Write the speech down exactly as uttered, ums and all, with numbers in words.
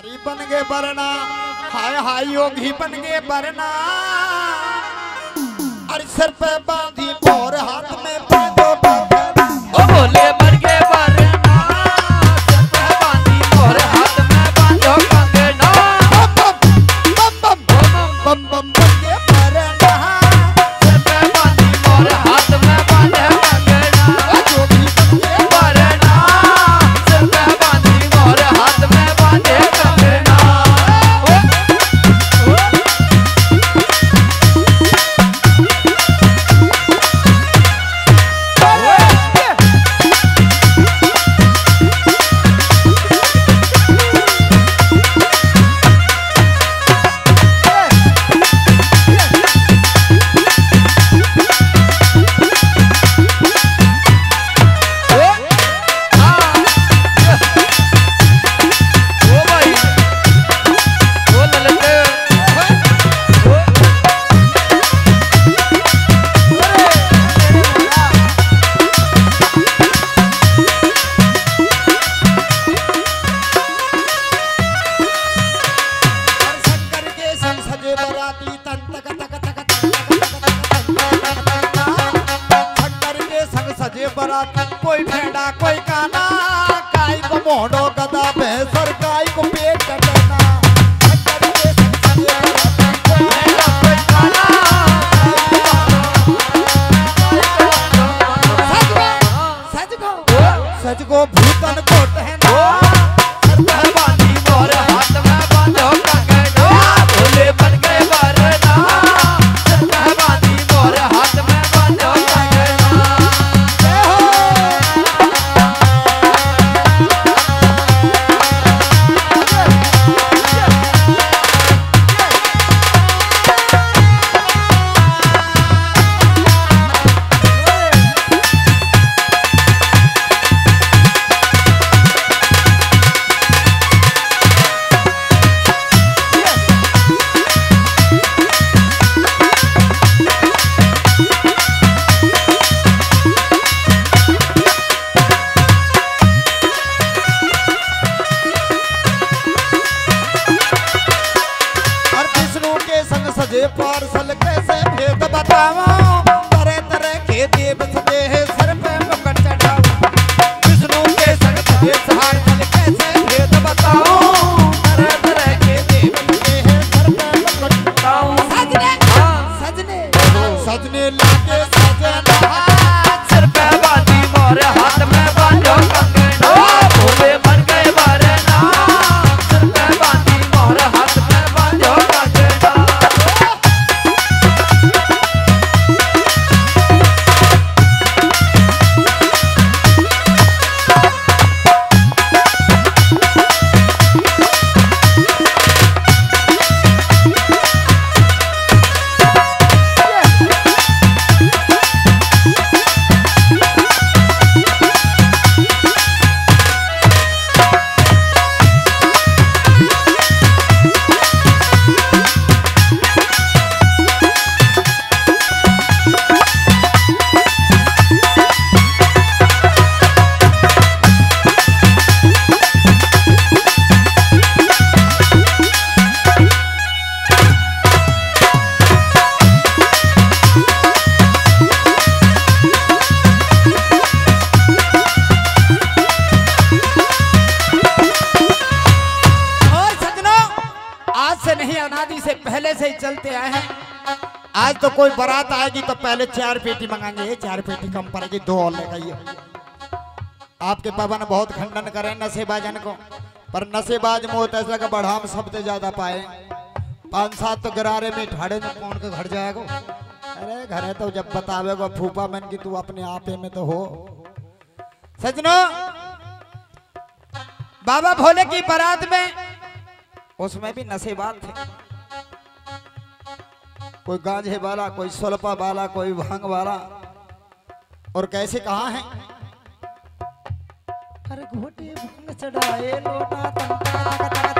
हरी बन गए बरना, हाय हाय योगी बन गए बरना। अरे सर पे बांधी और हाथ में बांधो बांधो, ओ बोले बन गए बरना, सर पे बांधी और हाथ में बांधो बांधो ना। बम बम बम बम बम बन गए बरना, सर पे बांधी और हाथ में बांधो बांधो ना। योगी बन गए बरना, सर पे बांधी और हाथ में बांधो। कोई भेड़ा कोई काना, काई को मोड़ो गदा भैंसर, काई को पेट कटना। सच को सच को भूतन को सजे पार्सल कैसे भेद बतावा, तरह तरह के देव सजे है सर पे मुकुट चढ़ावा। विष्णु के संग सजे पार्सल कैसे भेद बताओ, तरह तरह के देव सजे है सर पे मुकुट चढ़ावा। सजने सजने सजने लागे सजना, सर पे बांधी मोर हाथ में बांधो कंगना। भोले बन गए बरना, सर पे बांधी मोर हाथ में बांधो कंगना। पहले से ही चलते आए हैं। आज तो कोई बारात आएगी तो पहले चार पेटी मंगाएंगे, चार पेटी कम पड़ेगी, दो और ले गई। आपके पवन बहुत खंडन करें नशेबाजन को, पर नशेबाज मोहत ऐसा का बढ़ाम सबसे ज्यादा पाए। पांच सात तो गरारे में ठाड़े में कौन के घर जाएगो। अरे घरे तो जब बतावेगो फूफा मन की, तू अपने आपे में तो हो। सजनो बाबा भोले की बारात में उसमें भी नशेबाज थे, कोई गांजे वाला, कोई सोलपा वाला, कोई भांग वाला, और कैसे कहाँ है। अरे घोटे भांग चढ़ाए लोटा तंता